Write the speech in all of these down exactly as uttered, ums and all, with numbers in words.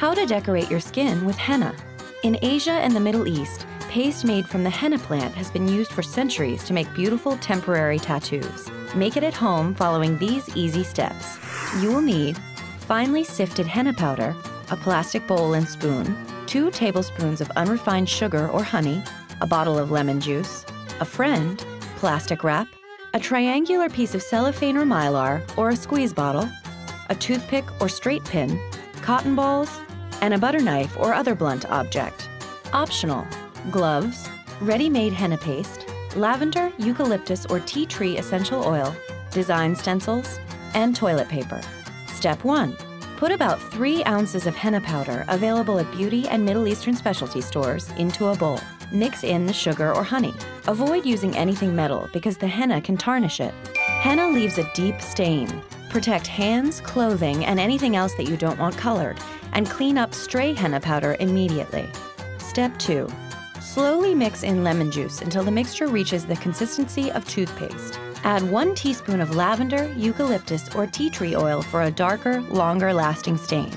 How to decorate your skin with henna. In Asia and the Middle East, paste made from the henna plant has been used for centuries to make beautiful temporary tattoos. Make it at home following these easy steps. You will need finely sifted henna powder, a plastic bowl and spoon, two tablespoons of unrefined sugar or honey, a bottle of lemon juice, a friend, plastic wrap, a triangular piece of cellophane or mylar or a squeeze bottle, a toothpick or straight pin, cotton balls, and a butter knife or other blunt object. Optional: gloves, ready-made henna paste, lavender, eucalyptus, or tea tree essential oil, design stencils, and toilet paper. Step one. Put about three ounces of henna powder available at beauty and Middle Eastern specialty stores into a bowl. Mix in the sugar or honey. Avoid using anything metal because the henna can tarnish it. Henna leaves a deep stain. Protect hands, clothing, and anything else that you don't want colored, and clean up stray henna powder immediately. Step two. Slowly mix in lemon juice until the mixture reaches the consistency of toothpaste. Add one teaspoon of lavender, eucalyptus, or tea tree oil for a darker, longer-lasting stain.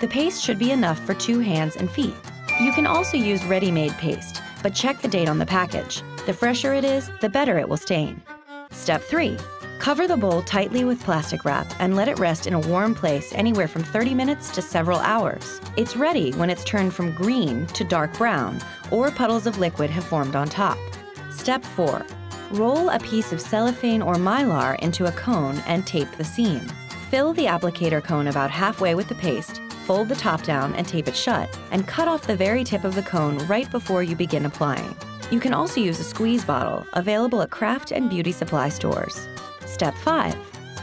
The paste should be enough for two hands and feet. You can also use ready-made paste, but check the date on the package. The fresher it is, the better it will stain. Step three. Cover the bowl tightly with plastic wrap and let it rest in a warm place anywhere from thirty minutes to several hours. It's ready when it's turned from green to dark brown or puddles of liquid have formed on top. Step four. Roll a piece of cellophane or mylar into a cone and tape the seam. Fill the applicator cone about halfway with the paste, fold the top down and tape it shut, and cut off the very tip of the cone right before you begin applying. You can also use a squeeze bottle, available at craft and beauty supply stores. Step five.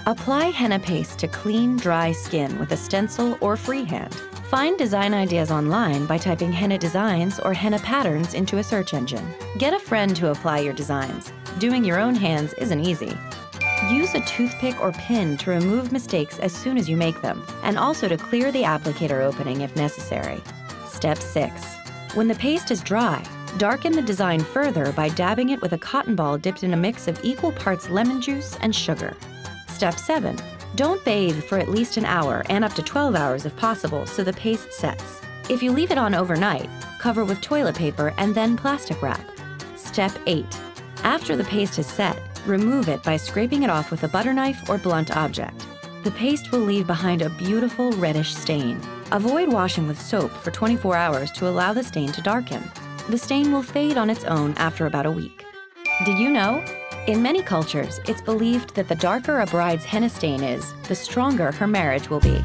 Apply henna paste to clean, dry skin with a stencil or freehand. Find design ideas online by typing henna designs or henna patterns into a search engine. Get a friend to apply your designs. Doing your own hands isn't easy. Use a toothpick or pin to remove mistakes as soon as you make them, and also to clear the applicator opening if necessary. Step six. When the paste is dry, darken the design further by dabbing it with a cotton ball dipped in a mix of equal parts lemon juice and sugar. Step seven. Don't bathe for at least an hour and up to twelve hours if possible so the paste sets. If you leave it on overnight, cover with toilet paper and then plastic wrap. Step eight. After the paste has set, remove it by scraping it off with a butter knife or blunt object. The paste will leave behind a beautiful reddish stain. Avoid washing with soap for twenty-four hours to allow the stain to darken. The stain will fade on its own after about a week. Did you know? In many cultures, it's believed that the darker a bride's henna stain is, the stronger her marriage will be.